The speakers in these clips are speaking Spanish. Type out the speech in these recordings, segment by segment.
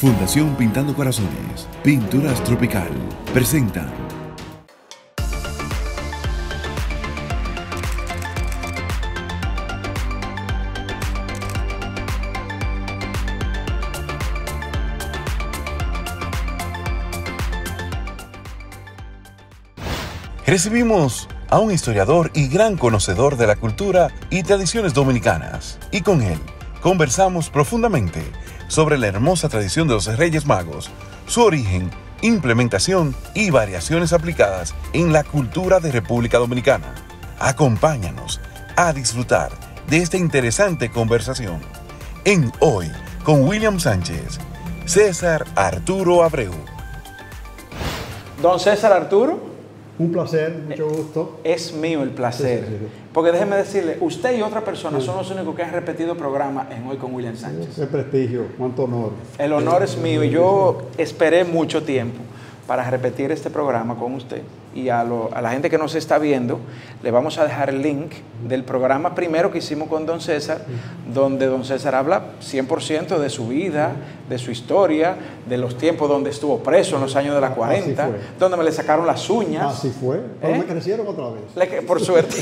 Fundación Pintando Corazones, Pinturas Tropical, presenta. Recibimos a un historiador y gran conocedor de la cultura y tradiciones dominicanas, y con él conversamos profundamente sobre la hermosa tradición de los Reyes Magos, su origen, implementación y variaciones aplicadas en la cultura de República Dominicana. Acompáñanos a disfrutar de esta interesante conversación en Hoy con William Sánchez, César Arturo Abreu. Don César Arturo. Un placer, mucho gusto. Es mío el placer. Sí. Porque déjeme decirle, usted y otra persona son los únicos que han repetido programa en Hoy con William Sánchez. Qué prestigio, cuánto honor. El honor es mío y yo esperé mucho tiempo para repetir este programa con usted. Y a la gente que nos está viendo, le vamos a dejar el link del programa primero que hicimos con Don César, donde Don César habla 100% de su vida, de su historia, de los tiempos donde estuvo preso en los años de la 40, donde me le sacaron las uñas. Así fue, pero me crecieron otra vez. Por suerte.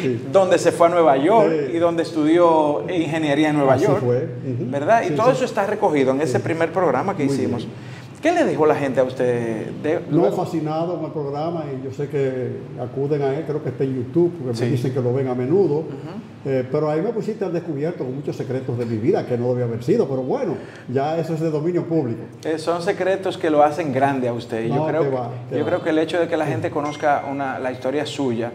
Sí. Donde se fue a Nueva York y donde estudió ingeniería en Nueva York. Así fue. ¿Verdad? Sí, y todo eso está recogido en ese primer programa que hicimos. Bien. ¿Qué le dijo la gente a usted? No, fascinado con el programa y yo sé que acuden a él, creo que está en YouTube, porque me dicen que lo ven a menudo. Pero ahí me pusiste al descubierto con muchos secretos de mi vida que no debía haber sido, pero bueno, ya eso es de dominio público. Son secretos que lo hacen grande a usted. No, yo creo que el hecho de que la gente conozca la historia suya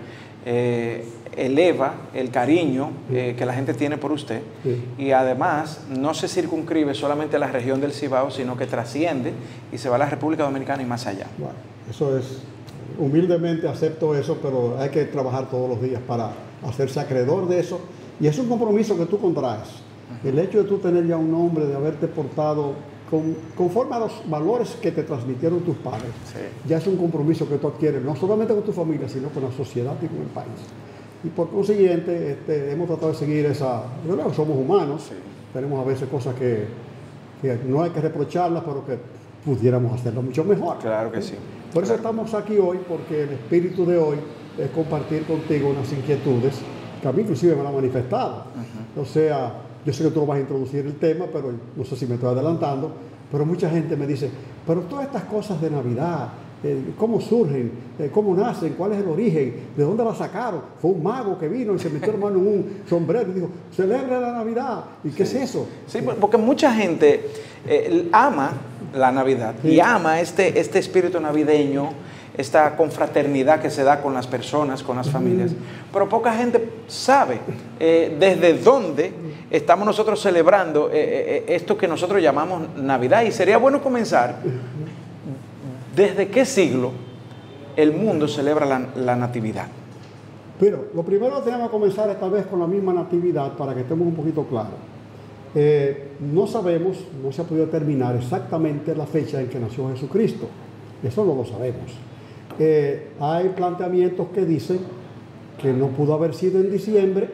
eleva el cariño que la gente tiene por usted y además no se circunscribe solamente a la región del Cibao, sino que trasciende y se va a la República Dominicana y más allá. Bueno, eso es, humildemente acepto eso, pero hay que trabajar todos los días para hacerse acreedor de eso y es un compromiso que tú contraes. El hecho de tú tener ya un nombre, de haberte portado conforme a los valores que te transmitieron tus padres, ya es un compromiso que tú adquieres, no solamente con tu familia, sino con la sociedad y con el país. Y por consiguiente, hemos tratado de seguir esa... Bueno, somos humanos, tenemos a veces cosas que no hay que reprocharlas, pero que pudiéramos hacerlo mucho mejor. Claro que sí. Por eso estamos aquí hoy, porque el espíritu de hoy es compartir contigo unas inquietudes que a mí inclusive me lo han manifestado. O sea, yo sé que tú vas a introducir el tema, pero no sé si me estoy adelantando, pero mucha gente me dice, pero todas estas cosas de Navidad, ¿cómo surgen? ¿Cómo nacen? ¿Cuál es el origen? ¿De dónde la sacaron? Fue un mago que vino y se metió hermano en un sombrero y dijo, celebra la Navidad. ¿Y qué es eso? Sí, porque mucha gente ama la Navidad y ama este espíritu navideño, esta confraternidad que se da con las personas, con las familias, pero poca gente sabe desde dónde estamos nosotros celebrando esto que nosotros llamamos Navidad. Y sería bueno comenzar desde qué siglo el mundo celebra la Natividad. Pero lo primero que tenemos que comenzar esta vez con la misma Natividad para que estemos un poquito claros. No sabemos, no se ha podido determinar exactamente la fecha en que nació Jesucristo. Eso no lo sabemos. Hay planteamientos que dicen que no pudo haber sido en diciembre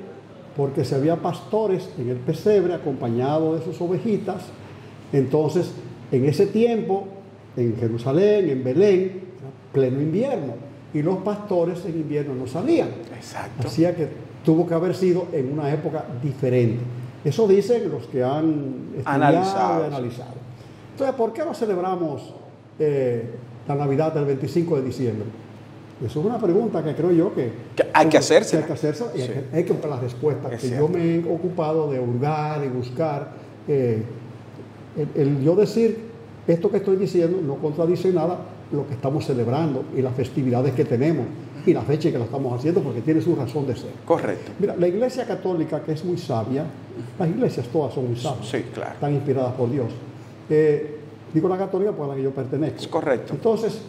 porque se había pastores en el pesebre acompañados de sus ovejitas. Entonces, en ese tiempo, en Jerusalén, en Belén, pleno invierno, y los pastores en invierno no salían. Exacto. Así que tuvo que haber sido en una época diferente. Eso dicen los que han estudiado y analizado. Entonces, ¿por qué no celebramos la Navidad del 25 de diciembre? Eso es una pregunta que creo yo que hay que hacerse. Y hay que buscar la respuesta. Que yo me he ocupado de hurgar y buscar. Yo decir, esto que estoy diciendo no contradice nada lo que estamos celebrando y las festividades que tenemos y la fecha en que lo estamos haciendo, porque tiene su razón de ser. Correcto. Mira, la Iglesia Católica, que es muy sabia, las iglesias todas son muy sabias. Sí, claro. Están inspiradas por Dios. Digo la católica porque a la que yo pertenezco. Es correcto. Entonces,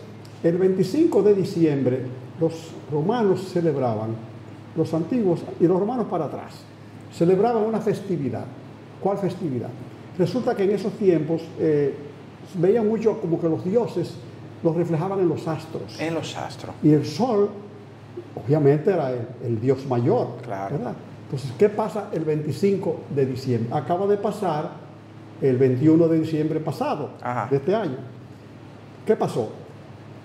el 25 de diciembre los romanos celebraban, los antiguos y los romanos para atrás, celebraban una festividad. ¿Cuál festividad? Resulta que en esos tiempos veían mucho como que los dioses los reflejaban en los astros. En los astros. Y el sol, obviamente, era el dios mayor. Claro. ¿Verdad? Entonces, ¿qué pasa el 25 de diciembre? Acaba de pasar el 21 de diciembre pasado, de este año. ¿Qué pasó?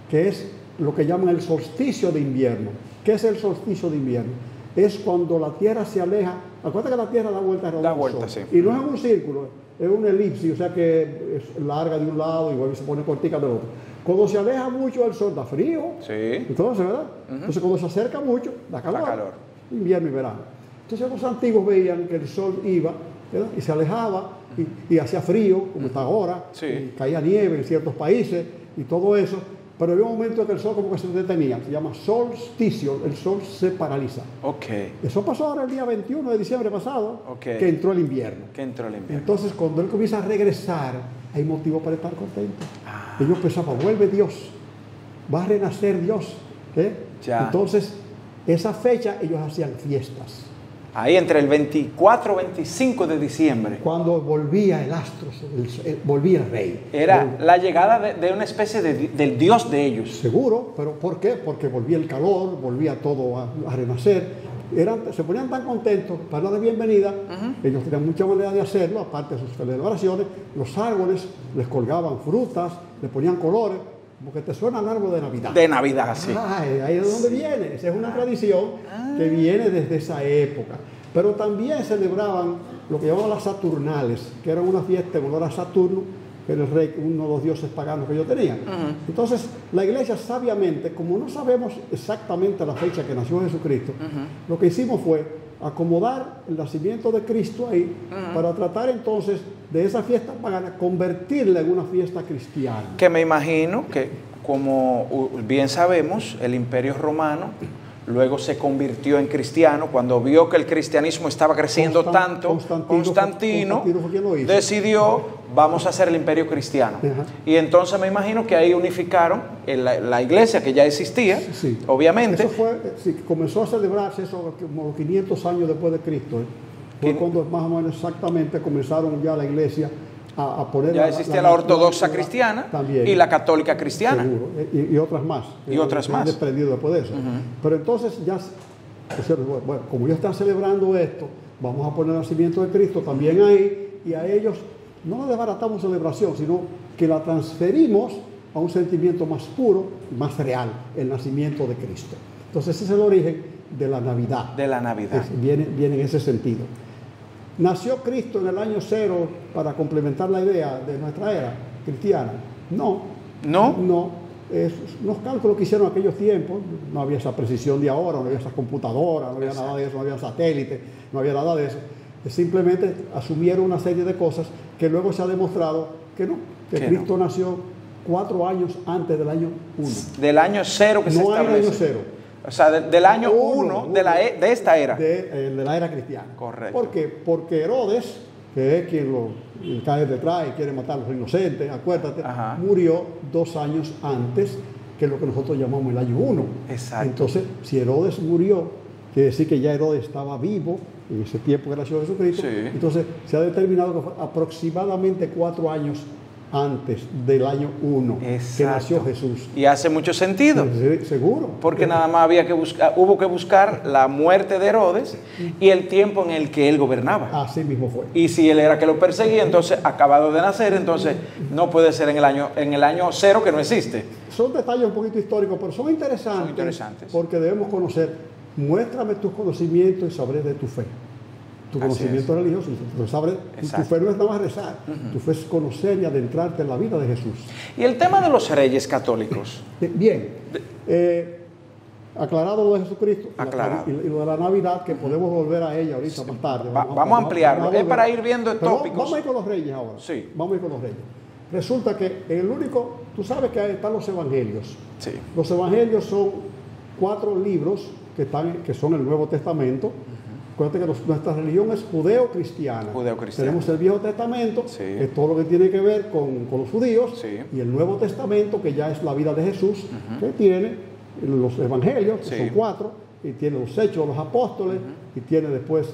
Que es lo que llaman el solsticio de invierno. ¿Qué es el solsticio de invierno? Es cuando la Tierra se aleja. Acuérdate que la Tierra da vuelta alrededor del Sol. Sí. Y no es un círculo, es una elipsis, o sea que es larga de un lado y vuelve y se pone cortica del otro. Cuando se aleja mucho el sol da frío, entonces, ¿verdad? Entonces cuando se acerca mucho da calor, invierno y verano. Entonces los antiguos veían que el sol iba, ¿verdad? Y se alejaba y hacía frío, como está ahora, y caía nieve en ciertos países y todo eso, pero había un momento en que el sol como que se detenía, se llama solsticio, el sol se paraliza. Eso pasó ahora el día 21 de diciembre pasado, que entró el invierno. Entonces cuando él comienza a regresar, hay motivo para estar contento. Ellos pensaban, vuelve Dios, va a renacer Dios. Entonces, esa fecha ellos hacían fiestas. Ahí entre el 24 y 25 de diciembre. Cuando volvía el astro, volvía el rey. Era la llegada de una especie del Dios de ellos. Seguro, pero ¿por qué? Porque volvía el calor, volvía todo a renacer. Se ponían tan contentos para la bienvenida, ellos tenían mucha manera de hacerlo, aparte de sus celebraciones. Los árboles les colgaban frutas, les ponían colores, porque te suenan árbol de Navidad. De Navidad, sí. Ay, ahí es donde viene. Esa es una tradición que viene desde esa época. Pero también celebraban lo que llamaban las Saturnales, que era una fiesta en honor a Saturno, que era el rey, uno de los dioses paganos que ellos tenían. Entonces, la iglesia sabiamente, como no sabemos exactamente la fecha que nació Jesucristo, lo que hicimos fue acomodar el nacimiento de Cristo ahí, para tratar entonces de esa fiesta pagana, convertirla en una fiesta cristiana. Que me imagino que, como bien sabemos, el Imperio Romano luego se convirtió en cristiano cuando vio que el cristianismo estaba creciendo tanto. Constantino decidió, vamos a hacer el imperio cristiano. Y entonces me imagino que ahí unificaron la iglesia que ya existía, obviamente. Eso fue, comenzó a celebrarse eso como 500 años después de Cristo. Fue cuando más o menos exactamente comenzaron ya la iglesia a poner. Ya existía la ortodoxa cristiana también, y la católica cristiana. Y otras más. Y otras más. Desprendido después de eso. Pero entonces ya, bueno, como ya están celebrando esto, vamos a poner el nacimiento de Cristo también ahí, y a ellos no la desbaratamos celebración, sino que la transferimos a un sentimiento más puro, más real, el nacimiento de Cristo. Entonces ese es el origen de la Navidad. De la Navidad. Viene en ese sentido. ¿Nació Cristo en el año cero para complementar la idea de nuestra era cristiana? No. ¿No? No. Los cálculos que hicieron en aquellos tiempos, no había esa precisión de ahora, no había esas computadoras, no había nada de eso, no había satélites, no había nada de eso. Simplemente asumieron una serie de cosas que luego se ha demostrado que no, que Cristo nació 4 años antes del año 1. Del año cero que se establece. No hay año cero. O sea, del año 1 de esta era. De la era cristiana. Correcto. ¿Por qué? Porque Herodes, que es quien lo cae detrás y quiere matar a los inocentes, acuérdate, murió 2 años antes que lo que nosotros llamamos el año 1. Exacto. Entonces, si Herodes murió, quiere decir que ya Herodes estaba vivo en ese tiempo que nació Jesucristo. Entonces, se ha determinado que fue aproximadamente 4 años antes del año 1 que nació Jesús. Y hace mucho sentido. Seguro. Porque nada más hubo que buscar la muerte de Herodes y el tiempo en el que él gobernaba. Así mismo fue. Y si él era que lo perseguía, entonces acabado de nacer, entonces no puede ser en el año cero que no existe. Son detalles un poquito históricos, pero son interesantes. Son interesantes. Porque debemos conocer, muéstrame tus conocimientos y sabré de tu fe. Tu conocimiento religioso, tu fe no es nada más rezar, tu fe es conocer y adentrarte en la vida de Jesús. Y el tema de los reyes católicos. Bien, aclarado lo de Jesucristo y lo de la Navidad, que podemos volver a ella ahorita más tarde. Vamos a ampliarlo, es para ir viendo tópicos. Vamos a ir con los reyes ahora. Sí. Vamos a ir con los reyes. Resulta que el único, tú sabes que ahí están los evangelios. Sí. Los evangelios son 4 libros que son el Nuevo Testamento. Acuérdate que nuestra religión es judeocristiana. Tenemos el Viejo Testamento, que es todo lo que tiene que ver con los judíos, y el Nuevo Testamento, que ya es la vida de Jesús, que tiene los evangelios, que son 4, y tiene los hechos de los apóstoles, y tiene después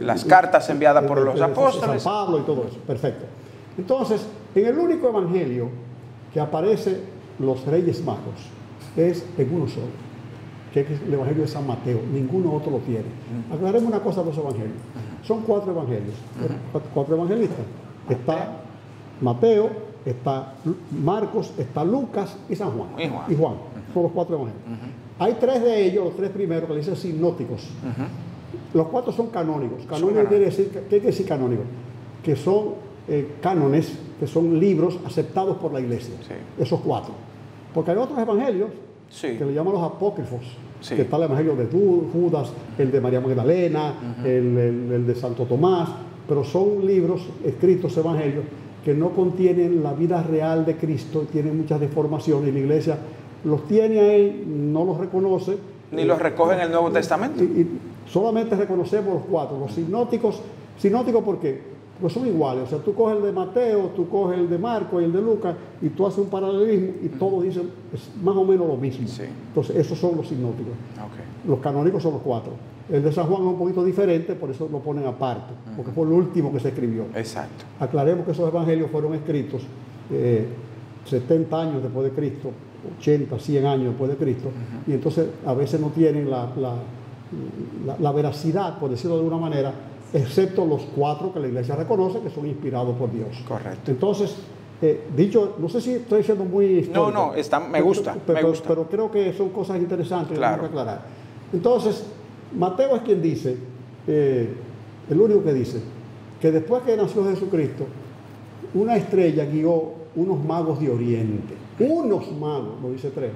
las cartas enviadas por los apóstoles. San Pablo y todo eso. Perfecto. Entonces, en el único evangelio que aparece los Reyes Magos es en uno solo, que es el Evangelio de San Mateo. Ninguno otro lo tiene. Aclaremos una cosa de los evangelios. Son 4 evangelios. 4 evangelistas. Está Mateo, está Marcos, está Lucas y San Juan. Y Juan. Y Juan. Son los cuatro evangelios. Hay tres de ellos, los tres primeros, que le dicen sinóticos. Los cuatro son canónigos. Canónigos quiere decir, ¿qué quiere decir canónigo? Que son cánones, que son libros aceptados por la iglesia. Sí. Esos cuatro. Porque hay otros evangelios que le llaman los apócrifos. Sí. Que está el evangelio de Judas, el de María Magdalena, el de Santo Tomás. Pero son libros escritos, evangelios, que no contienen la vida real de Cristo, tienen muchas deformaciones y la iglesia los tiene ahí, no los reconoce. Ni los recoge en el Nuevo Testamento. Y solamente reconocemos los cuatro, los sinóticos. ¿Sinóticos por qué? Pues son iguales. O sea, tú coges el de Mateo, tú coges el de Marcos y el de Lucas y tú haces un paralelismo y todos dicen es más o menos lo mismo. Sí. Entonces, esos son los sinóticos. Okay. Los canónicos son los cuatro. El de San Juan es un poquito diferente, por eso lo ponen aparte, porque fue el último que se escribió. Exacto. Aclaremos que esos evangelios fueron escritos 70 años después de Cristo, 80, 100 años después de Cristo, y entonces a veces no tienen la veracidad, por decirlo de alguna manera, excepto los cuatro que la iglesia reconoce que son inspirados por Dios. Correcto. Entonces, dicho, no sé si estoy siendo muy histórico. No, no, me gusta. Pero creo que son cosas interesantes que tenemos que aclarar. Entonces, Mateo es quien dice, el único que dice, que después que nació Jesucristo, una estrella guió unos magos de Oriente. Unos magos, lo dice tres.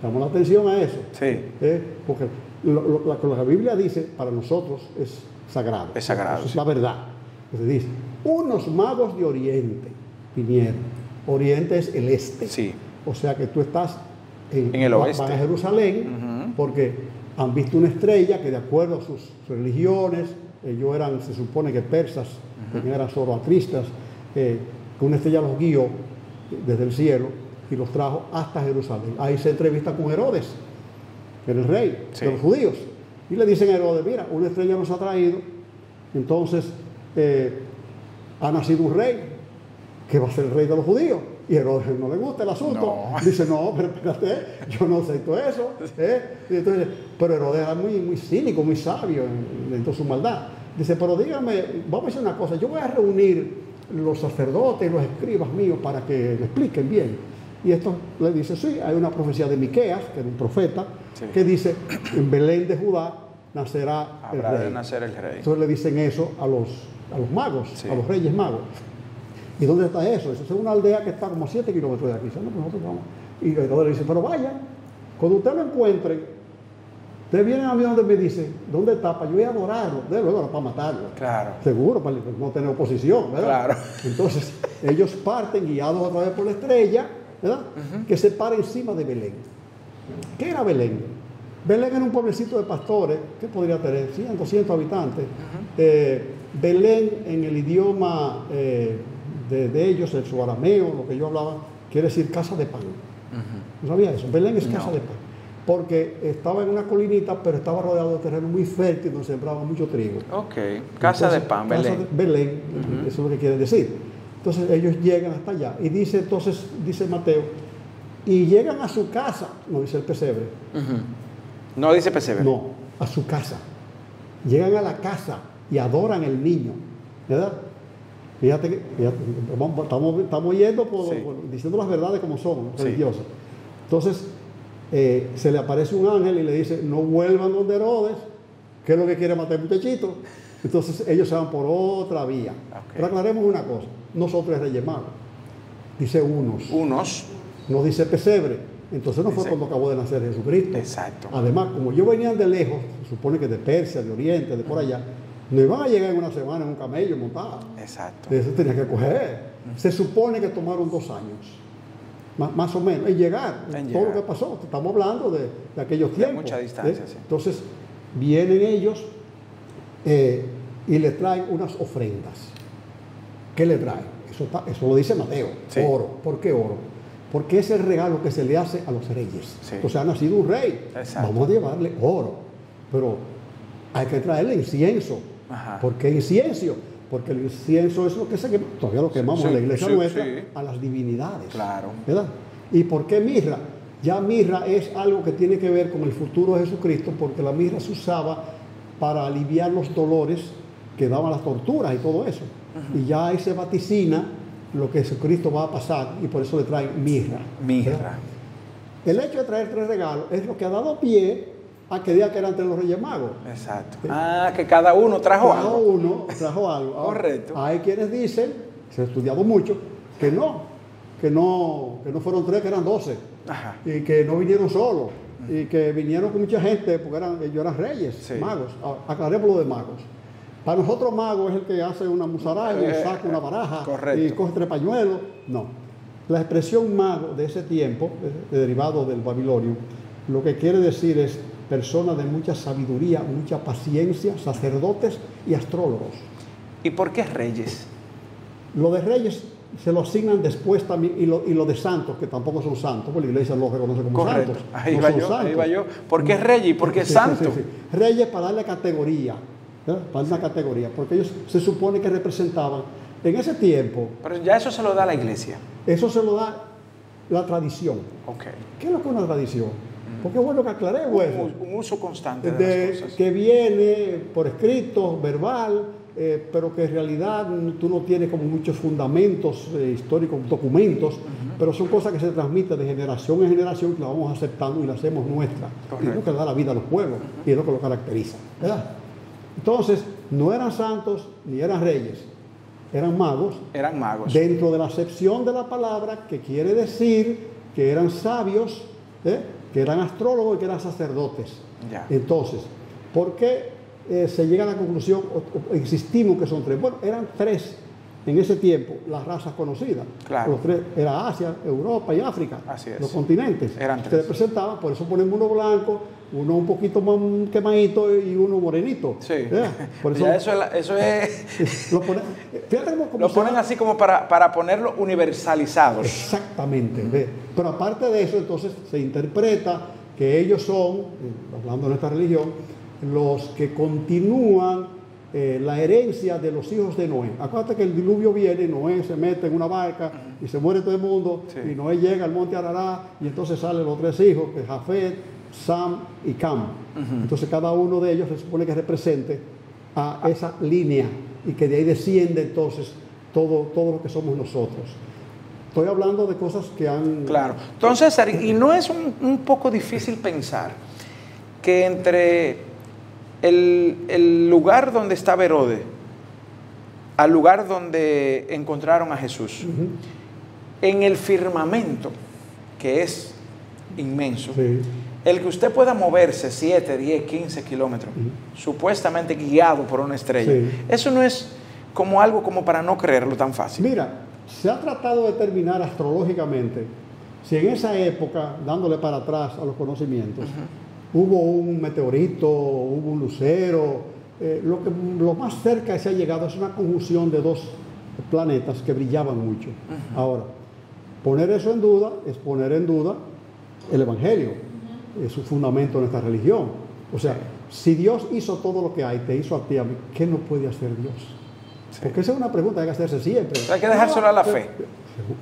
Damos la atención a eso. Sí. Porque lo que la Biblia dice, para nosotros es sagrado. Es sagrado. Eso es la verdad. Se dice, unos magos de Oriente vinieron. Oriente es el este. Sí. O sea que tú estás en el oeste. Van a Jerusalén, porque han visto una estrella que de acuerdo a sus religiones, ellos eran, se supone que persas, también eran zoroatristas, que una estrella los guió desde el cielo y los trajo hasta Jerusalén. Ahí se entrevista con Herodes, que era el rey de los judíos, y le dicen a Herodes, mira, una estrella nos ha traído, entonces ha nacido un rey que va a ser el rey de los judíos. Y Herodes no le gusta el asunto. No. Dice, no, pero espérate, yo no acepto eso. Y entonces, pero Herodes era muy cínico, muy sabio dentro de su maldad. Dice, pero dígame, vamos a hacer una cosa, yo voy a reunir los sacerdotes, los escribas míos para que le expliquen bien. Y esto le dice, sí, hay una profecía de Miqueas, que era un profeta, que dice, en Belén de Judá nacerá el rey. Entonces le dicen eso a los magos, a los reyes magos. ¿Y dónde está eso? Eso es una aldea que está como a 7 kilómetros de aquí. No, pues nosotros vamos. Y entonces le dicen, pero vaya, cuando usted lo encuentre, ustedes vienen a mí donde me dicen, ¿dónde está? Para yo voy a adorarlo, de luego para matarlo. Claro. Seguro, para no tener oposición, ¿verdad? Claro. Entonces, ellos parten guiados a través por la estrella, ¿verdad? Que se para encima de Belén. ¿Qué era Belén? Belén era un pueblecito de pastores, que podría tener 100, 200 habitantes. Belén, en el idioma de ellos, el su arameo, lo que yo hablaba, quiere decir casa de pan. No sabía eso. Belén es casa de pan. Porque estaba en una colinita, pero estaba rodeado de terreno muy fértil donde sembraba mucho trigo. Ok. Casa entonces, de pan, Belén. Casa de Belén, eso es lo que quieren decir. Entonces ellos llegan hasta allá. Y dice entonces, dice Mateo, y llegan a su casa, no dice el pesebre. No dice pesebre. No, a su casa. Llegan a la casa y adoran al niño. ¿Verdad? Fíjate que estamos yendo diciendo las verdades como son, religiosas. Entonces, se le aparece un ángel y le dice, no vuelvan donde Herodes, que es lo que quiere matar el muchachito. Entonces, ellos se van por otra vía. Pero aclaremos una cosa, nosotros es reyes magos. Dice unos. Unos. No dice pesebre. Entonces, no fue cuando acabó de nacer Jesucristo. Exacto. Además, como ellos venían de lejos, se supone que de Persia, de Oriente, de por allá, no iban a llegar en una semana en un camello montado. Exacto. Eso tenía que coger. Se supone que tomaron 2 años, más o menos, en llegar. Todo lo que pasó. Estamos hablando de aquellos tiempos. Mucha distancia, sí. Entonces, vienen ellos y les traen unas ofrendas. ¿Qué le traen? Eso lo dice Mateo. Sí. Oro. ¿Por qué oro? Porque es el regalo que se le hace a los reyes. Sí. Entonces, ha nacido un rey. Exacto. Vamos a llevarle oro. Pero hay que traerle incienso. Ajá. ¿Por qué incienso? Porque el incienso es lo que se quema, todavía lo quemamos en la iglesia nuestra, a las divinidades. Claro. ¿Verdad? ¿Y por qué mirra? Ya mirra es algo que tiene que ver con el futuro de Jesucristo, porque la mirra se usaba para aliviar los dolores que daban las torturas y todo eso. Y ya ahí se vaticina lo que Jesucristo va a pasar, y por eso le traen mirra. Mirra. El hecho de traer tres regalos es lo que ha dado pie a que diga que eran tres los Reyes Magos. Exacto. ¿Sí? Ah, que cada uno trajo algo. Cada uno trajo algo. Correcto. Hay quienes dicen, se ha estudiado mucho, que no fueron tres, que eran 12. Ajá. Y que no vinieron solos. Y que vinieron con mucha gente, porque ellos eran reyes, sí, magos. Aclaremos lo de magos. Para nosotros, mago es el que hace una musaraña, saca una baraja, correcto, y coge tres pañuelos. No. La expresión mago de ese tiempo, derivado del babilonio, lo que quiere decir es personas de mucha sabiduría, mucha paciencia, sacerdotes y astrólogos. ¿Y por qué reyes? Lo de reyes se lo asignan después también, y lo de santos, que tampoco son santos, porque la iglesia los reconoce como, correcto, santos. Ahí, no va, son yo, santos. Ahí va yo. ¿Por qué reyes y por qué, sí, santos? Sí, sí, sí. Reyes para darle categoría, ¿verdad? Para una categoría, porque ellos se supone que representaban en ese tiempo. Pero ya eso se lo da la iglesia. Eso se lo da la tradición. Okay. ¿Qué es lo que es una tradición? Porque es bueno que aclaremos un uso constante de las cosas. Que viene por escrito, verbal, pero que en realidad tú no tienes como muchos fundamentos históricos, documentos, pero son cosas que se transmiten de generación en generación, que la vamos aceptando y la hacemos nuestra. Correcto. Y es lo que le da la vida a los pueblos, y es lo que los caracteriza, ¿verdad? Entonces, no eran santos ni eran reyes, eran magos. Eran magos. Dentro de la acepción de la palabra, que quiere decir que eran sabios, que eran astrólogos y que eran sacerdotes. Ya. Entonces, ¿por qué se llega a la conclusión, o existimos que son tres? Bueno, eran tres en ese tiempo, las razas conocidas. Claro. Los tres era Asia, Europa y África. Así es. Los continentes. Eran tres. Se representaban, por eso ponemos uno blanco, uno un poquito más quemadito y uno morenito. Sí. Por eso, ya eso es... Lo ponen así como para ponerlo universalizado. Exactamente. Pero aparte de eso, entonces, se interpreta que ellos son, hablando de nuestra religión, los que continúan la herencia de los hijos de Noé. Acuérdate que el diluvio viene, Noé se mete en una barca y se muere todo el mundo, sí, y Noé llega al monte Arará y entonces salen los tres hijos, que es Jafet, Sam y Cam. Entonces cada uno de ellos se supone que represente a esa línea, y que de ahí desciende entonces todo lo que somos nosotros. Estoy hablando de cosas que han... Claro. Entonces, ¿y no es un poco difícil pensar que entre el lugar donde estaba Herodes al lugar donde encontraron a Jesús, en el firmamento, que es inmenso, sí, el que usted pueda moverse 7, 10, 15 kilómetros, supuestamente guiado por una estrella, sí, eso no es como algo como para no creerlo tan fácil? Mira, se ha tratado de determinar astrológicamente si en esa época, dándole para atrás a los conocimientos, hubo un meteorito, hubo un lucero. Lo más cerca que se ha llegado es una conjunción de dos planetas que brillaban mucho. Ahora, poner eso en duda es poner en duda el Evangelio, es un fundamento de nuestra religión. O sea, si Dios hizo todo lo que hay, te hizo a ti, a mí, ¿qué no puede hacer Dios? Sí. Porque esa es una pregunta que hay que hacerse siempre. Hay que dejárselo a la fe.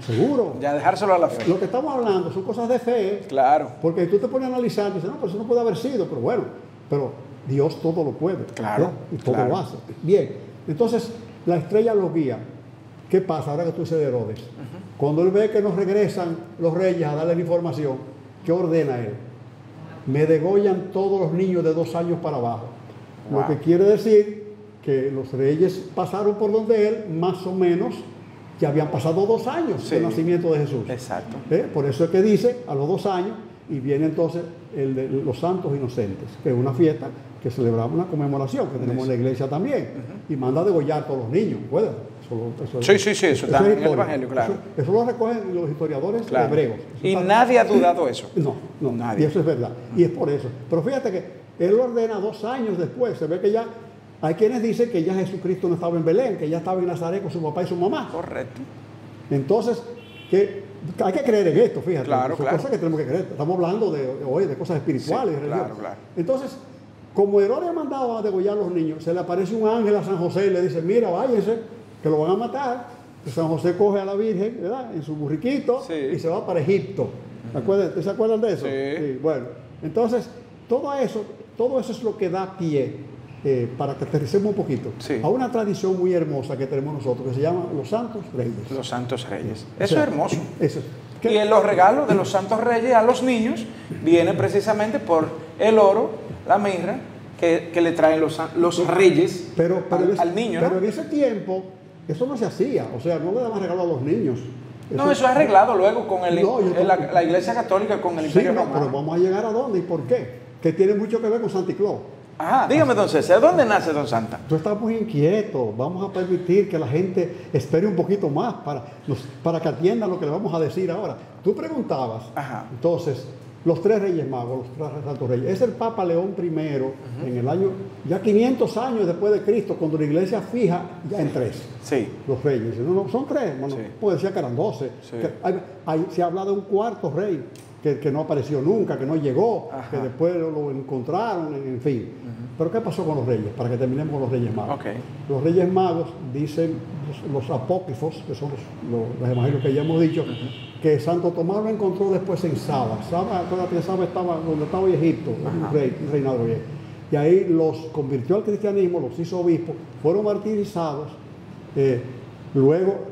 Seguro. Ya, dejárselo a la fe. Lo que estamos hablando son cosas de fe. Claro. Porque tú te pones a analizar y dices, no, pero eso no puede haber sido. Pero bueno, pero Dios todo lo puede. Claro. ¿Sí? Y todo, claro, lo hace. Bien. Entonces, la estrella los guía. ¿Qué pasa ahora que tú dices de Herodes? Cuando él ve que nos regresan los reyes a darle la información, ¿qué ordena él? Me degollan todos los niños de 2 años para abajo. Wow. Lo que quiere decir que los reyes pasaron por donde él, más o menos, que habían pasado 2 años, sí, del nacimiento de Jesús. Exacto. Por eso es que dice, a los 2 años, y viene entonces el de los santos inocentes, que es una fiesta que celebramos, una conmemoración que tenemos, sí, en la iglesia también, y manda a degollar a todos los niños, ¿puedes? Sí, sí, sí, eso está en el Evangelio, claro. Eso lo recogen los historiadores, claro, hebreos. Y nadie ha dudado eso. No, no, nadie. Y eso es verdad, y es por eso. Pero fíjate que él ordena 2 años después, se ve que ya... Hay quienes dicen que ya Jesucristo no estaba en Belén, que ya estaba en Nazaret con su papá y su mamá. Correcto. Entonces, hay que creer en esto, fíjate. Claro, claro. Son cosas que tenemos que creer. Estamos hablando hoy de cosas espirituales. Sí, claro, claro. Entonces, como Herodes ha mandado a degollar a los niños, se le aparece un ángel a San José y le dice, mira, váyase, que lo van a matar. San José coge a la Virgen, ¿verdad?, en su burriquito, sí, y se va para Egipto. ¿Se acuerdan de eso? Sí. Bueno, entonces, todo eso es lo que da pie para que aterricemos un poquito, sí, a una tradición muy hermosa que tenemos nosotros, que se llama los Santos Reyes. Los Santos Reyes. Eso, o sea, es hermoso. Eso. Y en los regalos de los Santos Reyes a los niños viene precisamente por el oro, la mirra, que le traen los reyes al niño. Pero, ¿no?, en ese tiempo eso no se hacía, o sea, no le daban regalo a los niños. Eso, no, eso es arreglado luego con el, no, la Iglesia Católica, con el Imperio Romano. Pero vamos a llegar a dónde y por qué, que tiene mucho que ver con Santa Claus. Ajá, dígame don César, ¿dónde nace don Santa? Tú estás muy inquieto, vamos a permitir que la gente espere un poquito más para que atiendan lo que le vamos a decir ahora. Tú preguntabas, ajá, entonces, los tres reyes magos, los tres santos reyes. Es el Papa León I, uh-huh, en el año, ya 500 años después de Cristo, cuando la iglesia fija ya en tres, sí, los reyes. No, no, son tres, bueno, sí, puede ser que eran 12. Sí. Que se habla de un cuarto rey que no apareció nunca, que no llegó, ajá, que después lo encontraron, en fin. Uh-huh. Pero ¿qué pasó con los reyes? Para que terminemos con los reyes magos. Okay. Los reyes magos, dicen los apócrifos, que son los evangelios que ya hemos dicho, uh-huh, que Santo Tomás lo encontró después en Saba. Saba estaba donde estaba hoy Egipto, un reinado bien. Y ahí los convirtió al cristianismo, los hizo obispos, fueron martirizados. Luego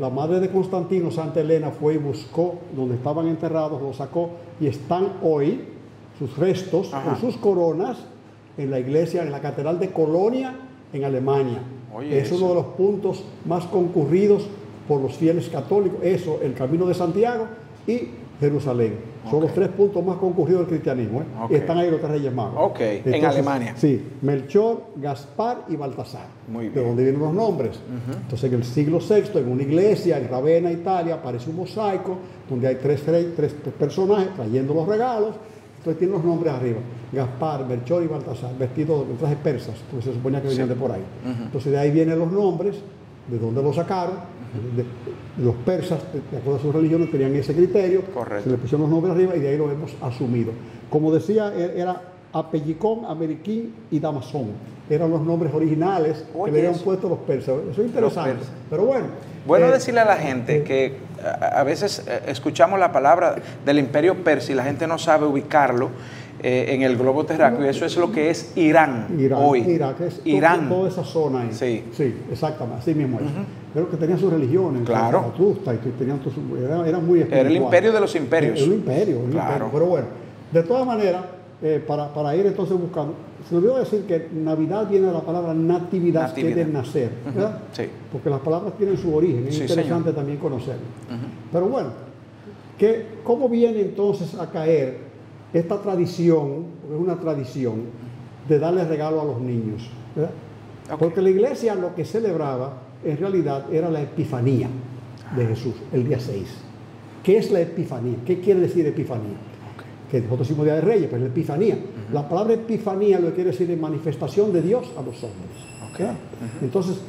la madre de Constantino, Santa Elena, fue y buscó donde estaban enterrados, los sacó y están hoy sus restos, ajá, con sus coronas en la iglesia, en la catedral de Colonia, en Alemania. Oye, es uno de los puntos más concurridos por los fieles católicos, eso, el Camino de Santiago y Jerusalén. Okay. Son los tres puntos más concurridos del cristianismo, ¿eh? Okay. Están ahí los tres reyes magos. Ok. Entonces, en Alemania. Sí, Melchor, Gaspar y Baltasar. Muy bien. De donde vienen los nombres. Uh-huh. Entonces, en el siglo VI, en una iglesia, en Ravenna, Italia, aparece un mosaico donde hay tres personajes trayendo los regalos. Entonces, tienen los nombres arriba. Gaspar, Melchor y Baltasar, vestidos de trajes persas, porque se suponía que venían, sí, de por ahí. Uh-huh. Entonces, de ahí vienen los nombres, de dónde los sacaron. Los persas, de acuerdo a sus religiones, tenían ese criterio. Correcto. Se le pusieron los nombres arriba y de ahí lo hemos asumido. Como decía, era Apellicón, Ameriquín y Damasón. Eran los nombres originales, oye, que le habían puesto los persas. Eso es interesante. Pero bueno. Bueno, decirle a la gente que a veces escuchamos la palabra del Imperio Persa y la gente no sabe ubicarlo en el globo terráqueo. Eso es lo que es Irán hoy. Irak, es Irán. Toda esa zona ahí. Sí. Sí, exactamente. Así mismo es. Uh-huh. Pero que tenían sus religiones, claro, y tenían eran muy espirituales. Era el imperio de los imperios. Era el imperio, claro, imperio. Pero bueno, de todas maneras, para ir entonces buscando, se olvidó decir que Navidad viene de la palabra natividad, que es de nacer, uh-huh, ¿verdad? Sí. Porque las palabras tienen su origen, es, sí, interesante, señor, también conocerlo. Uh-huh. Pero bueno, ¿cómo viene entonces a caer esta tradición, porque es una tradición, de darle regalo a los niños, ¿verdad? Okay. Porque la iglesia lo que celebraba, en realidad, era la Epifanía de Jesús, el día 6. ¿Qué es la Epifanía? ¿Qué quiere decir Epifanía? Okay. Que nosotros decimos Día de Reyes, pues la Epifanía. Uh-huh. La palabra Epifanía lo que quiere decir es manifestación de Dios a los hombres. Okay. Uh-huh. Entonces,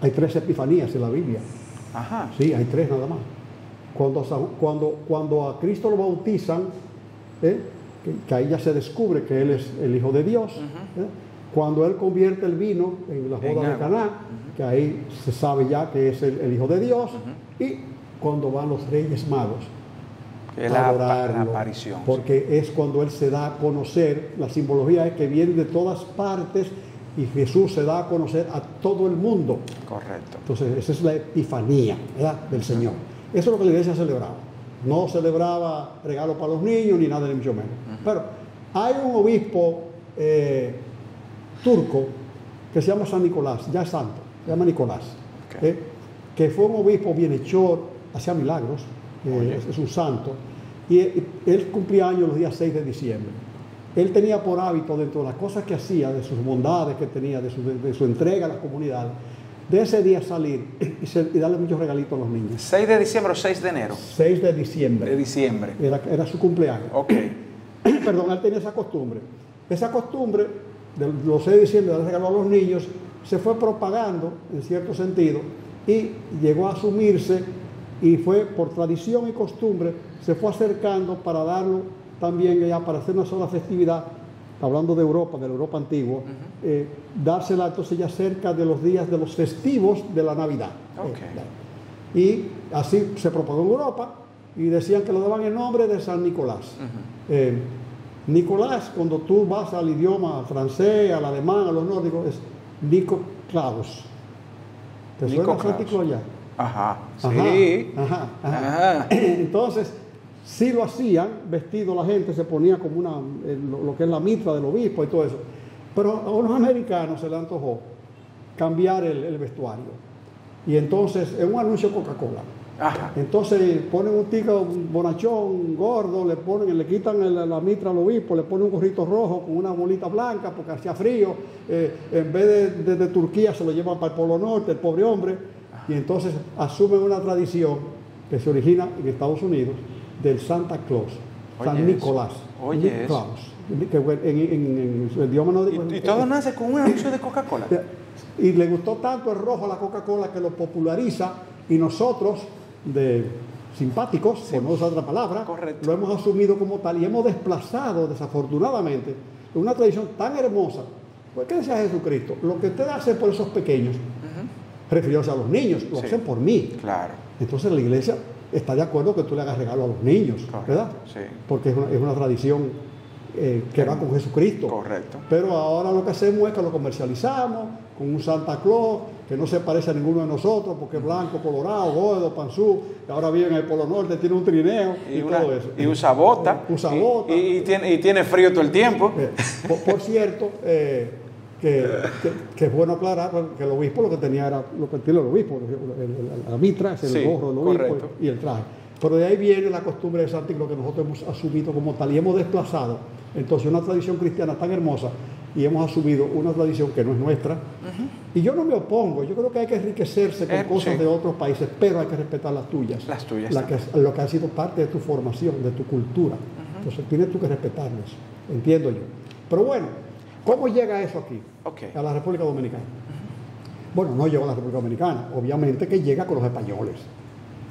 hay tres Epifanías en la Biblia. Ajá. Sí, hay tres nada más. Cuando a Cristo lo bautizan, que ahí ya se descubre que Él es el Hijo de Dios, uh-huh, cuando Él convierte el vino en la boda de Caná, que ahí se sabe ya que es el Hijo de Dios, uh-huh, y cuando van los Reyes Magos a adorarlo, la aparición, porque es cuando Él se da a conocer. La simbología es que viene de todas partes y Jesús se da a conocer a todo el mundo. Correcto. Entonces esa es la Epifanía, ¿verdad?, del Señor. Uh-huh. Eso es lo que la iglesia celebraba. No celebraba regalo para los niños ni nada, ni mucho menos. Uh-huh. Pero hay un obispo turco que se llama San Nicolás, ya es santo. Se llama Nicolás, okay, que fue un obispo bienhechor, hacía milagros, es un santo, y él cumplía años los días 6 de diciembre. Él tenía por hábito, dentro de las cosas que hacía, de sus bondades que tenía, de su entrega a las comunidades, de ese día salir y darle muchos regalitos a los niños. ¿6 de diciembre o 6 de enero? 6 de diciembre. De diciembre. Era su cumpleaños. Ok. Perdón, él tenía esa costumbre. Esa costumbre, de los 6 de diciembre, de darle regalo a los niños, se fue propagando en cierto sentido y llegó a asumirse, y fue por tradición y costumbre, se fue acercando para darlo también ya para hacer una sola festividad, hablando de la Europa antigua, uh-huh, dársela entonces ya cerca de los días de los festivos de la Navidad. Okay. Y así se propagó en Europa y decían que lo daban en nombre de San Nicolás. Uh-huh. Nicolás, cuando tú vas al idioma francés, al alemán, a los nórdicos, es Nico Claus. ¿Te Nico suena práctico allá? Ajá, sí. Ajá, ajá, ajá. Entonces, sí lo hacían, vestido la gente, se ponía como una, lo que es la mitra del obispo y todo eso. Pero a unos americanos se le antojó cambiar el vestuario. Y entonces, es un anuncio Coca-Cola. Ajá. Entonces ponen un tico bonachón, gordo, le quitan la mitra al obispo, le ponen un gorrito rojo con una bolita blanca porque hacía frío, en vez de Turquía se lo llevan para el Polo Norte, el pobre hombre, y entonces asumen una tradición que se origina en Estados Unidos del Santa Claus, San Nicolás. Oye, Claus, que en su idioma no digo. Y todo nace con un anuncio de Coca-Cola. Y le gustó tanto el rojo a la Coca-Cola que lo populariza, y nosotros de simpáticos, sí, por no usar otra palabra, correcto, lo hemos asumido como tal y hemos desplazado desafortunadamente una tradición tan hermosa. ¿Por qué decía Jesucristo? Lo que usted hace por esos pequeños, refiriéndose a los niños, lo hacen por mí. Claro. Entonces la iglesia está de acuerdo que tú le hagas regalo a los niños, correcto, ¿verdad? Sí. Porque es una tradición que va con Jesucristo. Correcto. Pero ahora lo que hacemos es que lo comercializamos con un Santa Claus que no se parece a ninguno de nosotros porque es blanco, colorado, gordo, panzú, que ahora vive en el Polo Norte, tiene un trineo y todo eso. Y usa bota. Usa bota. Y tiene frío todo el tiempo. Por cierto, que es bueno aclarar que el obispo lo que tenía era lo que tiene el obispo, la mitra, es el gorro del obispo, correcto, y el traje. Pero de ahí viene la costumbre de Santa Claus que nosotros hemos asumido como tal y hemos desplazado. Entonces una tradición cristiana tan hermosa y hemos asumido una tradición que no es nuestra. Y yo no me opongo, yo creo que hay que enriquecerse con cosas de otros países, pero hay que respetar las tuyas. Las tuyas. Lo que ha sido parte de tu formación, de tu cultura. Entonces tienes tú que respetarlos, entiendo yo. Pero bueno, ¿cómo llega eso aquí? A la República Dominicana. Bueno, no llegó a la República Dominicana, obviamente que llega con los españoles.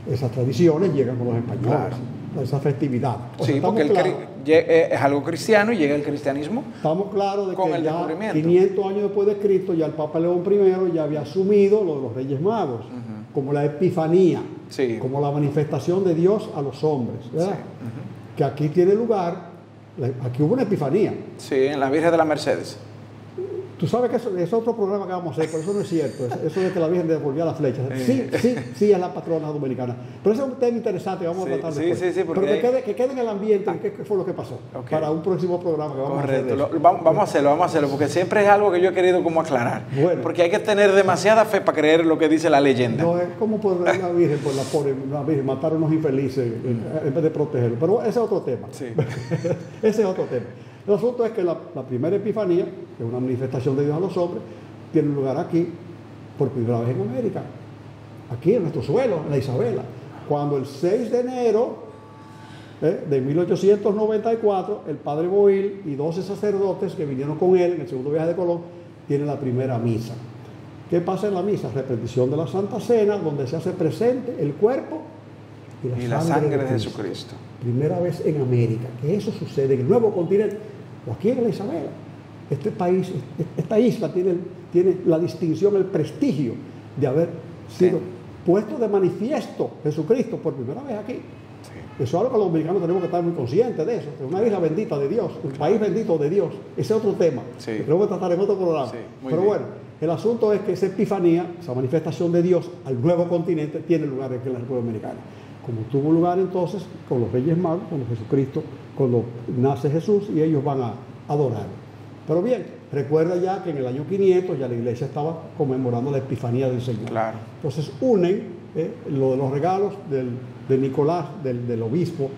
Esas tradiciones llegan con los españoles, esa festividad. O sea, sí, porque es algo cristiano y llega el cristianismo. Estamos claros de que ya 500 años después de Cristo, ya el Papa León I ya había asumido lo de los Reyes Magos, como la epifanía, como la manifestación de Dios a los hombres, ¿verdad? Que aquí tiene lugar, aquí hubo una epifanía. Sí, en la Virgen de la Mercedes. Tú sabes que eso es otro programa que vamos a hacer, pero eso no es cierto. Eso de que la Virgen devolvió las flechas. Sí, sí, sí, es la patrona dominicana. Pero ese es un tema interesante que vamos a tratar después. Sí, sí, porque pero que quede en el ambiente qué fue lo que pasó para un próximo programa que vamos a hacer. Vamos a hacerlo, porque siempre es algo que yo he querido como aclarar. Bueno, porque hay que tener demasiada fe para creer lo que dice la leyenda. No, es como por la Virgen, matar a unos infelices en vez de protegerlos. Pero ese es otro tema. Sí. Ese es otro tema. El asunto es que la primera epifanía, que es una manifestación de Dios a los hombres, tiene lugar aquí por primera vez en América, aquí en nuestro suelo, en la Isabela, cuando el 6 de enero de 1894 el Padre Boil y 12 sacerdotes que vinieron con él en el segundo viaje de Colón tienen la primera misa. ¿Qué pasa en la misa? Repetición de la Santa Cena, donde se hace presente el cuerpo y la sangre de Jesucristo. Primera vez en América que eso sucede en el nuevo continente, o aquí en la Isabela. Este país, esta isla tiene la distinción, el prestigio de haber sido puesto de manifiesto Jesucristo por primera vez aquí. Eso es algo que los dominicanos tenemos que estar muy conscientes de eso. Es una isla bendita de Dios, un país bendito de Dios. Ese es otro tema que tenemos que tratar en otro programa. Pero bueno, el asunto es que esa epifanía, esa manifestación de Dios al nuevo continente, tiene lugar aquí en la República Dominicana. Como tuvo lugar entonces con los Reyes Magos, con Jesucristo, cuando nace Jesús y ellos van a adorar. Pero bien, recuerda ya que en el año 500 ya la iglesia estaba conmemorando la epifanía del Señor. Claro. Entonces unen lo de los regalos de Nicolás, del obispo.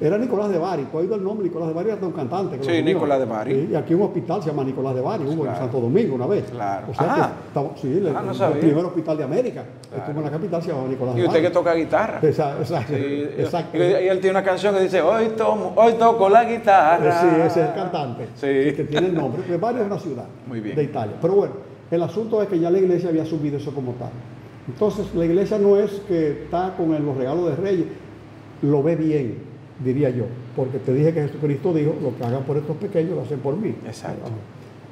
Era Nicolás de Bari, ¿tú has oído el nombre? Nicolás de Bari era un cantante. Que sí, Nicolás de Bari. Y aquí un hospital se llama Nicolás de Bari, hubo en Santo Domingo una vez. Claro. O sea el primer hospital de América, estuvo en la capital, se llamaba Nicolás de Bari. Y usted que toca guitarra. Exacto. Sí, exacto. Y él tiene una canción que dice, hoy toco la guitarra. Sí, ese es el cantante. Sí. Que tiene el nombre. De Bari es una ciudad de Italia. Pero bueno, el asunto es que ya la iglesia había asumido eso como tal. Entonces la iglesia no es que está con los regalos de reyes, lo ve bien, diría yo, porque te dije que Jesucristo dijo, lo que hagan por estos pequeños lo hacen por mí. Exacto.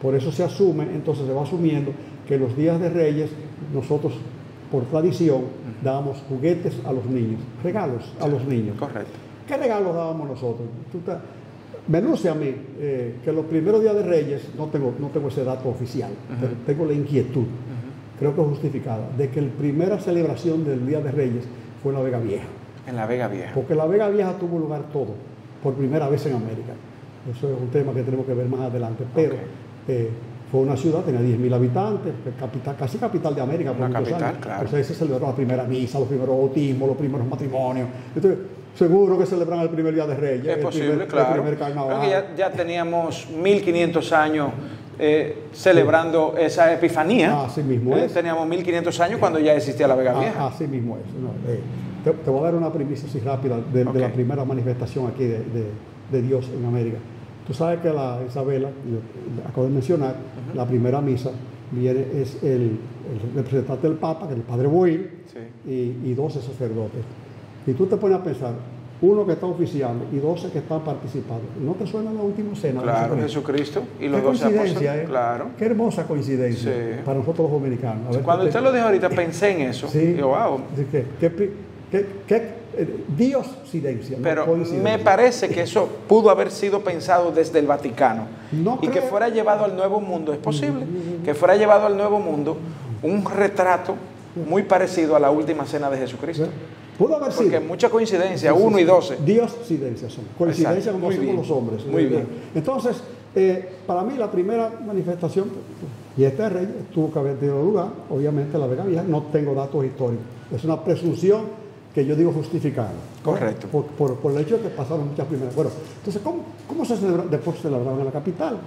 Por eso se asume, entonces se va asumiendo que los días de Reyes nosotros por tradición dábamos juguetes a los niños, regalos a los niños. Correcto. ¿Qué regalos dábamos nosotros? menúceame que los primeros días de Reyes, no tengo ese dato oficial, pero tengo la inquietud, creo que justificada, de que la primera celebración del Día de Reyes fue en la Vega Vieja. En la Vega Vieja. Porque la Vega Vieja tuvo lugar todo, por primera vez en América. Eso es un tema que tenemos que ver más adelante, pero fue una ciudad, tenía 10.000 habitantes, capital, casi capital de América. Por muchos años. Claro. Entonces se celebró la primera misa, los primeros bautismos, los primeros matrimonios. Entonces, seguro que celebran el primer Día de Reyes. Es posible, claro. El primer carnaval. Creo que ya teníamos 1.500 años celebrando esa epifanía. Así mismo es. Teníamos 1.500 años cuando ya existía la Vega Vieja. Así mismo es. No, te voy a dar una premisa así rápida de la primera manifestación aquí de Dios en América. Tú sabes que la Isabela, acabo de mencionar, la primera misa viene, es el representante del Papa, que es el Padre Boil, y 12 sacerdotes. Y tú te pones a pensar, uno que está oficiando y 12 que están participando. ¿No te suena la última cena? Claro, Jesucristo y los 12 apóstoles. Qué coincidencia, ¿eh? Claro. Qué hermosa coincidencia para nosotros los dominicanos. A ver, cuando usted lo dijo ahorita, pensé en eso. Sí. Yo, wow. Dioscidencia. Pero me parece que eso pudo haber sido pensado desde el Vaticano. No y creo que fuera llevado al Nuevo Mundo. ¿Es posible? Que fuera llevado al Nuevo Mundo un retrato muy parecido a la última cena de Jesucristo. Pudo haber sido. Porque mucha coincidencia, 1 y 12. Dioscidencia son. Coincidencia como hacemos los hombres. Muy bien. Entonces, para mí la primera manifestación, y este rey tuvo que haber tenido lugar, obviamente la Vega Vieja, no tengo datos históricos. Es una presunción que yo digo justificada. Correcto. Por el hecho de que pasaron muchas primeras. Bueno, entonces, ¿cómo se celebra? Después se celebraban en la capital.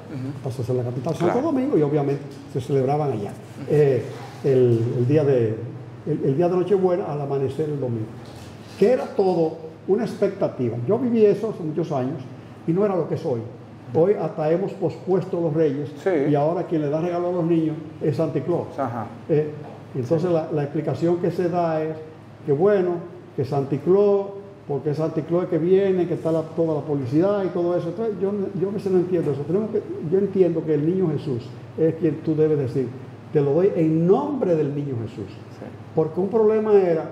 Pasó a ser la capital Santo Domingo y obviamente se celebraban allá. El día de Nochebuena al amanecer el domingo. Que era todo una expectativa. Yo viví eso hace muchos años y no era lo que soy. Hoy hasta hemos pospuesto los reyes y ahora quien le da regalo a los niños es Santa Claus. Entonces la explicación que se da es que bueno, que Santa Claus, porque es Santa Claus que viene, que está toda la publicidad y todo eso. Entonces, yo a veces no entiendo eso. Yo entiendo que el niño Jesús es quien tú debes decir, te lo doy en nombre del niño Jesús. Sí. Porque un problema era,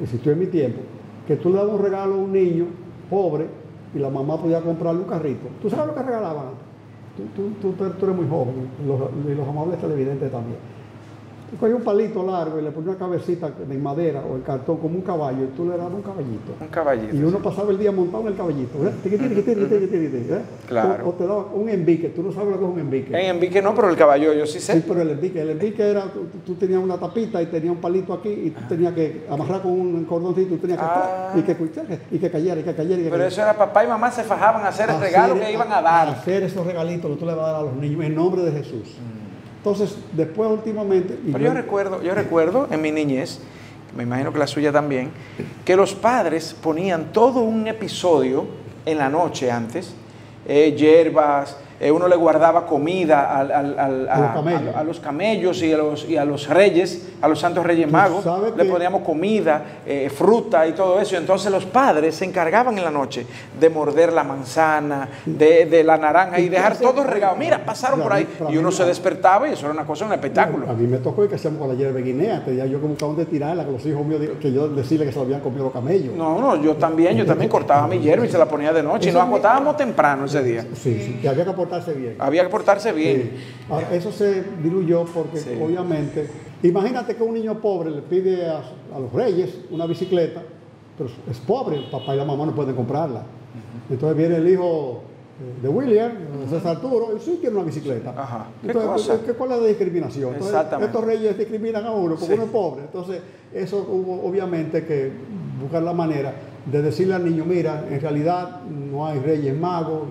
existió en mi tiempo, que tú le dabas un regalo a un niño pobre y la mamá podía comprarle un carrito. ¿Tú sabes lo que regalaban? Tú eres muy joven, y los amables televidentes también. Tú cogías un palito largo y le ponías una cabecita de madera o el cartón como un caballo y tú le dabas un caballito. Un caballito. Y uno pasaba el día montado en el caballito. Claro. O te daba un embique. Tú no sabes lo que es un embique. En embique no, pero el caballo yo sí sé. Sí, pero el embique. El embique era, tú tenías una tapita y tenías un palito aquí y tú tenías que amarrar con un cordoncito y tenías que estar y que cayera. Pero eso era papá y mamá se fajaban a hacer el regalo que iban a dar. Hacer esos regalitos que tú le vas a dar a los niños en nombre de Jesús. Entonces, después, últimamente... Pero yo recuerdo en mi niñez, me imagino que la suya también, que los padres ponían todo un episodio en la noche antes, hierbas, uno le guardaba comida a los camellos y a los reyes, a los santos reyes magos, le poníamos comida, fruta y todo eso. Entonces los padres se encargaban en la noche de morder la manzana, de la naranja y dejar todo regado. Mira, pasaron por ahí y uno se despertaba y eso era una cosa, un espectáculo. A mí me tocó y que hacíamos con la hierba de Guinea, tenía yo como un de tirarla, que los hijos míos, que yo decirle que se lo habían comido los camellos. No, yo también cortaba mi hierba y se la ponía de noche y nos agotábamos temprano ese día. Sí, que había que portarse bien. Había que portarse bien. Sí. Eso se diluyó porque obviamente, imagínate que un niño pobre le pide a los reyes una bicicleta, pero es pobre, el papá y la mamá no pueden comprarla. Entonces viene el hijo de William, César Arturo, él sí tiene una bicicleta. Entonces, ¿cuál es la discriminación? Entonces, estos reyes discriminan a uno porque uno es pobre. Entonces, eso hubo obviamente que buscar la manera de decirle al niño, mira, en realidad no hay reyes magos,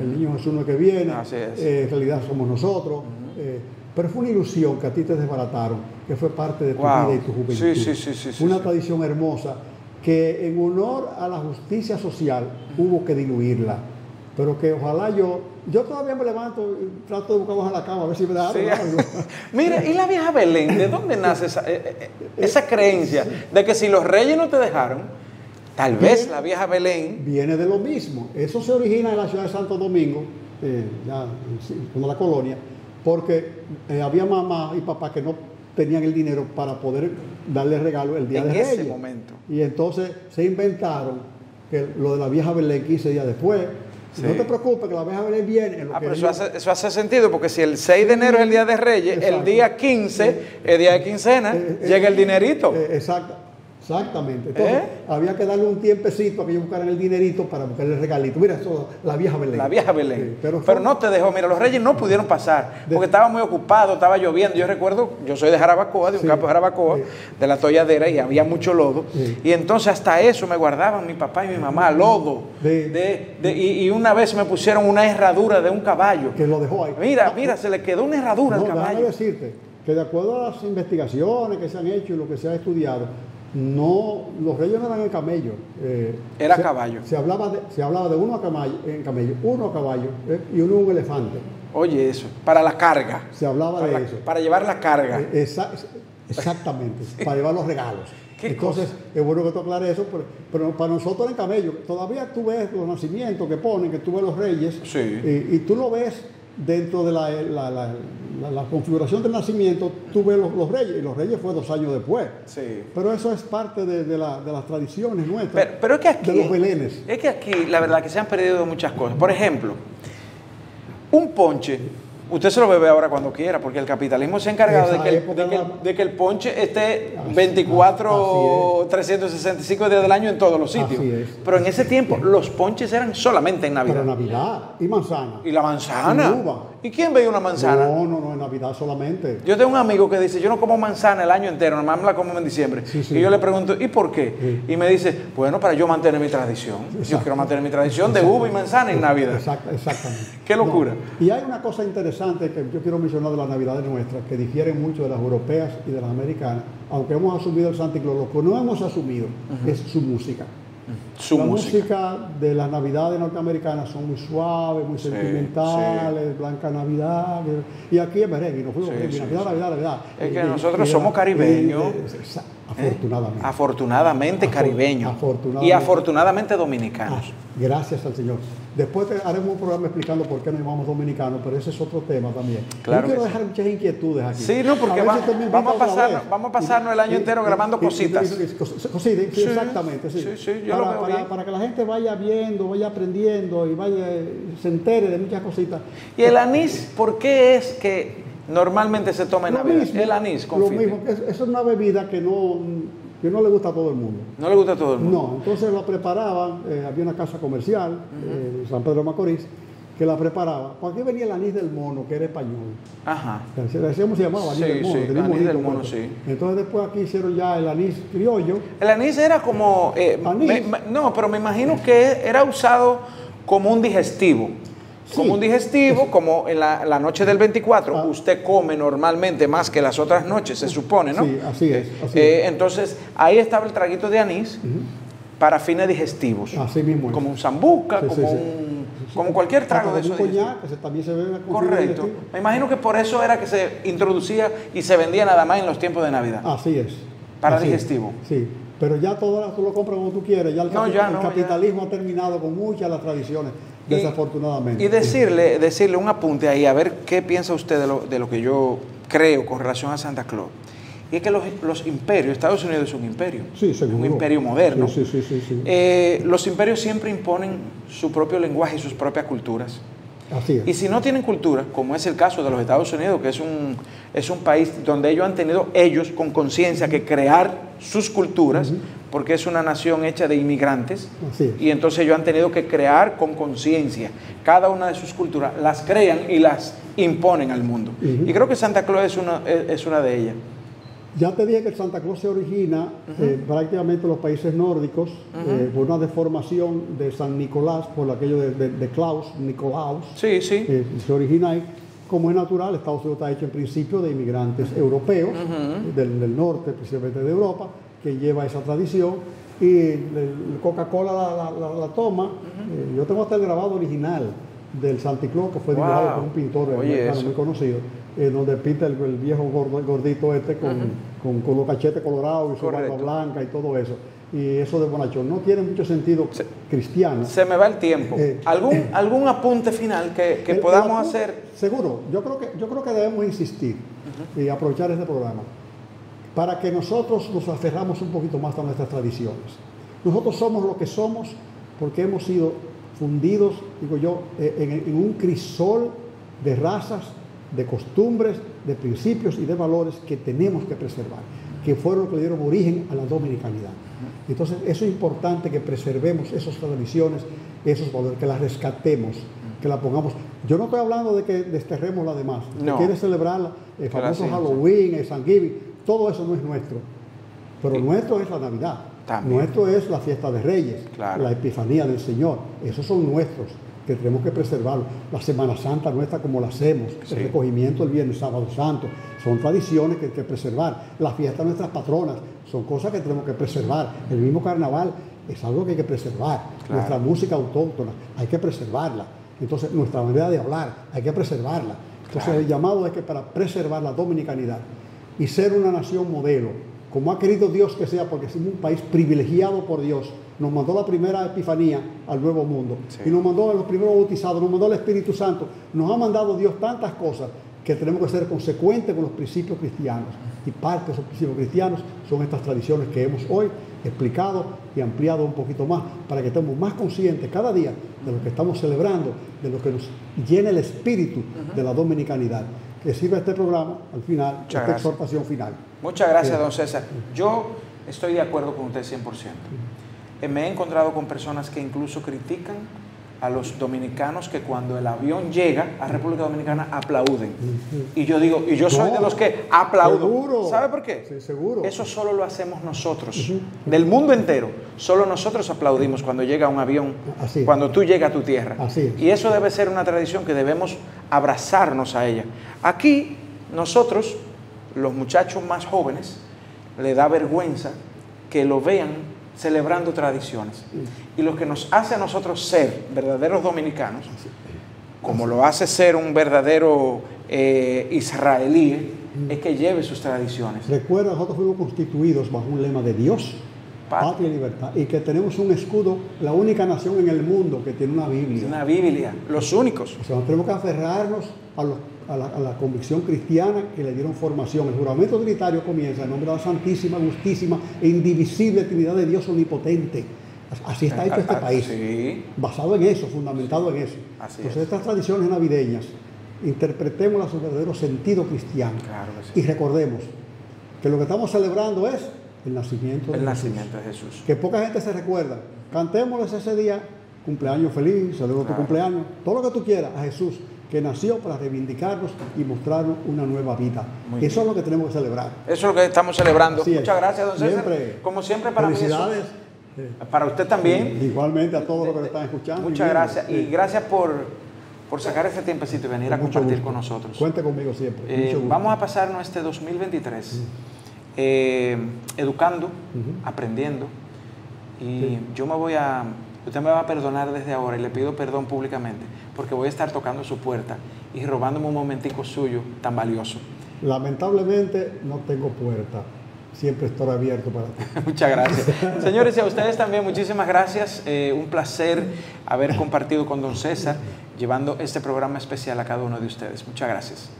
el niño Jesús no es que viene, en realidad somos nosotros. Pero fue una ilusión que a ti te desbarataron, que fue parte de tu vida y tu juventud. Una tradición hermosa que en honor a la justicia social hubo que diluirla. Pero que ojalá yo todavía me levanto y trato de buscar bajo la cama a ver si me da algo. Mira, y la vieja Belén, ¿de dónde nace esa creencia de que si los reyes no te dejaron? Tal vez la vieja Belén... Viene de lo mismo. Eso se origina en la ciudad de Santo Domingo, en la colonia, porque había mamá y papá que no tenían el dinero para poder darle regalo el día de Reyes. En ese momento. Y entonces se inventaron que lo de la vieja Belén 15 días después, Sí. No te preocupes que la vas a ver bien en lo que pero eso hace sentido, porque si el 6 de enero es el Día de Reyes, exacto, el día 15 el día de quincena, llega el dinerito. Exactamente. Entonces, había que darle un tiempecito a que yo buscara el dinerito para buscarle el regalito. Mira, eso, la vieja Belén. La vieja Belén. Sí, pero no te dejó. Mira, los reyes no pudieron pasar porque estaba muy ocupado, estaba lloviendo. Yo recuerdo, yo soy de Jarabacoa, de un campo de Jarabacoa, de la Tolladera, y había mucho lodo. Y entonces hasta eso me guardaban mi papá y mi mamá, lodo. Y una vez me pusieron una herradura de un caballo. Que lo dejó ahí. Mira, mira, se le quedó una herradura al caballo. Déjame decirte que de acuerdo a las investigaciones que se han hecho y lo que se ha estudiado, no, los reyes no eran en camello, era caballo. Se hablaba de uno a caballo, en camello, uno a caballo y uno a un elefante. Oye, eso, para la carga. Se hablaba de eso. Para llevar la carga. Exactamente, sí, para llevar los regalos. Entonces, es bueno que tú aclares eso, pero para nosotros era en camello. Todavía tú ves los nacimientos que ponen, que tú ves los reyes, y tú lo ves dentro de la configuración del nacimiento, tú ves los reyes, y los reyes fue 2 años después. Sí. Pero eso es parte de las tradiciones nuestras, pero es que aquí, de los belenes. Es que aquí, la verdad, que se han perdido muchas cosas. Por ejemplo, un ponche, usted se lo bebe ahora cuando quiera, porque el capitalismo se ha encargado de que el ponche esté 365 días del año en todos los sitios. Pero en ese tiempo los ponches eran solamente en Navidad. Pero Navidad y manzana. Y la manzana. Y uva. ¿Y quién veía una manzana? No, en Navidad solamente. Yo tengo un amigo que dice, yo no como manzana el año entero, nomás me la como en diciembre. Y yo le pregunto, ¿y por qué? Y me dice, bueno, para yo mantener mi tradición. Yo quiero mantener mi tradición de uva y manzana en Navidad. Exactamente. Qué locura. No. Y hay una cosa interesante que yo quiero mencionar de las Navidades nuestras, que difieren mucho de las europeas y de las americanas, aunque hemos asumido el Santa Claus, lo que no hemos asumido es su música. La música de las Navidades norteamericanas son muy suaves, muy sentimentales, Blanca Navidad, y aquí es merengue, no fue Navidad. Es que nosotros somos caribeños. Afortunadamente. Afortunadamente caribeños. Y afortunadamente dominicanos. Gracias al Señor. Después haremos un programa explicando por qué nos llamamos dominicanos, pero ese es otro tema también. Claro. Yo quiero dejar muchas inquietudes aquí. Sí, no, porque vamos a pasarnos el año entero grabando cositas. Sí, exactamente. Para que la gente vaya viendo, vaya aprendiendo y vaya se entere de muchas cositas. ¿Y el anís? ¿Por qué es que normalmente se toma en Navidad? El anís, confite. Lo mismo. Es una bebida que no le gusta a todo el mundo. ¿No le gusta a todo el mundo? No, entonces lo preparaban, había una casa comercial, San Pedro Macorís, que la preparaba. ¿Por qué venía el anís del mono, que era español? Ajá. Se llamaba anís del mono. Sí, anís del mono. Entonces después aquí hicieron ya el anís criollo. El anís era como... pero me imagino que era usado como un digestivo. Como un digestivo, como en la noche del 24, usted come normalmente más que las otras noches, se supone, ¿no? Sí, así es. Entonces, ahí estaba el traguito de anís para fines digestivos. Así mismo es. Como un sambuca, como cualquier trago de eso. Un coñac, que también se bebe. Correcto. Me imagino que por eso era que se introducía y se vendía nada más en los tiempos de Navidad. Así es. Para digestivo. Sí. Pero ya todo tú lo compras como tú quieres. Ya el capitalismo ha terminado con muchas de las tradiciones, desafortunadamente. Y decirle un apunte ahí, a ver qué piensa usted de lo que yo creo con relación a Santa Claus. Y es que los imperios, Estados Unidos es un imperio, un imperio moderno. Los imperios siempre imponen su propio lenguaje y sus propias culturas. Así es. Y si no tienen cultura, como es el caso de los Estados Unidos, que es un país donde ellos han tenido, con conciencia, que crear sus culturas, porque es una nación hecha de inmigrantes, y entonces ellos han tenido que crear con conciencia cada una de sus culturas, las crean y las imponen al mundo. Y creo que Santa Claus es una de ellas. Ya te dije que el Santa Claus se origina prácticamente en los países nórdicos, por una deformación de San Nicolás, por aquello de Klaus, Nicolaus. Se origina ahí, como es natural. Estados Unidos está hecho en principio de inmigrantes europeos, del norte, principalmente de Europa, que lleva esa tradición. Y el Coca-Cola la toma. Yo tengo hasta el grabado original del Santa Claus, que fue dibujado por un pintor americano muy conocido, donde pinta el viejo gordito con los cachetes colorados y su barba blanca y todo eso. Y eso de bonachón no tiene mucho sentido cristiano. Se me va el tiempo. ¿Algún apunte final que podamos hacer? Seguro. Yo creo que debemos insistir y aprovechar este programa para que nosotros nos aferramos un poquito más a nuestras tradiciones. Nosotros somos lo que somos porque hemos sido fundidos, digo yo, en un crisol de razas, de costumbres, de principios y de valores que tenemos que preservar, que fueron los que le dieron origen a la dominicanidad. Entonces, eso es importante, que preservemos esas tradiciones, esos valores, que las rescatemos, que la pongamos. Yo no estoy hablando de que desterremos la demás. No. Que quiere celebrar el famoso Halloween, el Thanksgiving, todo eso no es nuestro. Pero sí, nuestro es la Navidad. También. Nuestro es la fiesta de Reyes, claro, la Epifanía del Señor. Esos son nuestros, que tenemos que preservarlos. La Semana Santa nuestra, como la hacemos, sí, el recogimiento el viernes, sábado santo, son tradiciones que hay que preservar. Las fiestas de nuestras patronas son cosas que tenemos que preservar. El mismo carnaval es algo que hay que preservar. Claro. Nuestra música autóctona hay que preservarla. Entonces, nuestra manera de hablar hay que preservarla. Entonces, claro, el llamado es que para preservar la dominicanidad y ser una nación modelo, como ha querido Dios que sea, porque somos un país privilegiado por Dios. Nos mandó la primera Epifanía al Nuevo Mundo, sí, y nos mandó a los primeros bautizados, nos mandó el Espíritu Santo. Nos ha mandado Dios tantas cosas que tenemos que ser consecuentes con los principios cristianos. Y parte de esos principios cristianos son estas tradiciones que hemos hoy explicado y ampliado un poquito más, para que estemos más conscientes cada día de lo que estamos celebrando, de lo que nos llena el espíritu de la dominicanidad. Que sirva este programa al final, esta exhortación final. Muchas gracias, don César. Yo estoy de acuerdo con usted 100%. Me he encontrado con personas que incluso critican a los dominicanos que cuando el avión llega a República Dominicana aplauden. Y yo digo, y yo soy de los que aplaudo. Seguro. ¿Sabe por qué? Sí, seguro. Eso solo lo hacemos nosotros. Del mundo entero. Solo nosotros aplaudimos cuando llega un avión, cuando tú llegas a tu tierra. Y eso debe ser una tradición que debemos abrazarnos a ella. Aquí nosotros, los muchachos más jóvenes, les da vergüenza que lo vean celebrando tradiciones. Y lo que nos hace a nosotros ser verdaderos dominicanos, como lo hace ser un verdadero israelí, es que lleve sus tradiciones. Recuerda, nosotros fuimos constituidos bajo un lema de Dios, patria y libertad, y que tenemos un escudo, la única nación en el mundo que tiene una Biblia. Una Biblia, los únicos. O sea, nos tenemos que aferrarnos a la convicción cristiana que le dieron formación. El juramento trinitario comienza en nombre de la Santísima, Justísima e Indivisible Trinidad de Dios Omnipotente. Así está hecho este país, sí, basado en eso, fundamentado en eso. Entonces, estas tradiciones navideñas, interpretémoslas a su verdadero sentido cristiano, y recordemos que lo que estamos celebrando es el nacimiento de Jesús. Que poca gente se recuerda. Cantémosles ese día, cumpleaños feliz, celebro tu cumpleaños, todo lo que tú quieras, a Jesús, que nació para reivindicarnos y mostrarnos una nueva vida. Eso es lo que tenemos que celebrar. Eso es lo que estamos celebrando. Muchas gracias, don César. Como siempre, para mí eso, para usted también. Igualmente a todos los que están escuchando. Muchas gracias. Y gracias por sacar este tiempecito y venir a compartir con nosotros. Cuente conmigo siempre. Vamos a pasarnos este 2023 educando, aprendiendo. Y yo me voy a... Usted me va a perdonar desde ahora y le pido perdón públicamente, porque voy a estar tocando su puerta y robándome un momentico suyo tan valioso. Lamentablemente no tengo puerta. Siempre estaré abierto para ti. Muchas gracias. Señores, y a ustedes también muchísimas gracias. Un placer haber compartido con don César, llevando este programa especial a cada uno de ustedes. Muchas gracias.